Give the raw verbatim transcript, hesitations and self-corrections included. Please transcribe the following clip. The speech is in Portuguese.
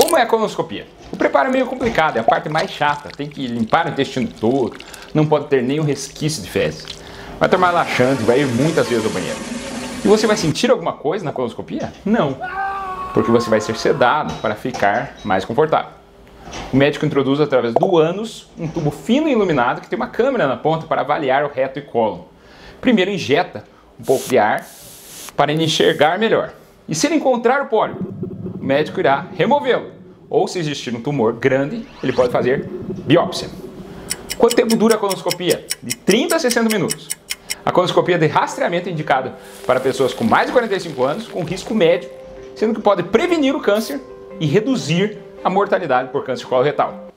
Como é a colonoscopia? O preparo é meio complicado, é a parte mais chata. Tem que limpar o intestino todo, não pode ter nenhum resquício de fezes. Vai tomar laxante, vai ir muitas vezes ao banheiro. E você vai sentir alguma coisa na colonoscopia? Não, porque você vai ser sedado para ficar mais confortável. O médico introduz através do ânus um tubo fino e iluminado que tem uma câmera na ponta para avaliar o reto e cólon. Primeiro injeta um pouco de ar para ele enxergar melhor. E se ele encontrar o pólipo, o médico irá removê-lo. Ou se existir um tumor grande, ele pode fazer biópsia. Quanto tempo dura a colonoscopia? De trinta a sessenta minutos. A colonoscopia de rastreamento é indicada para pessoas com mais de quarenta e cinco anos com risco médio, sendo que pode prevenir o câncer e reduzir a mortalidade por câncer coloretal.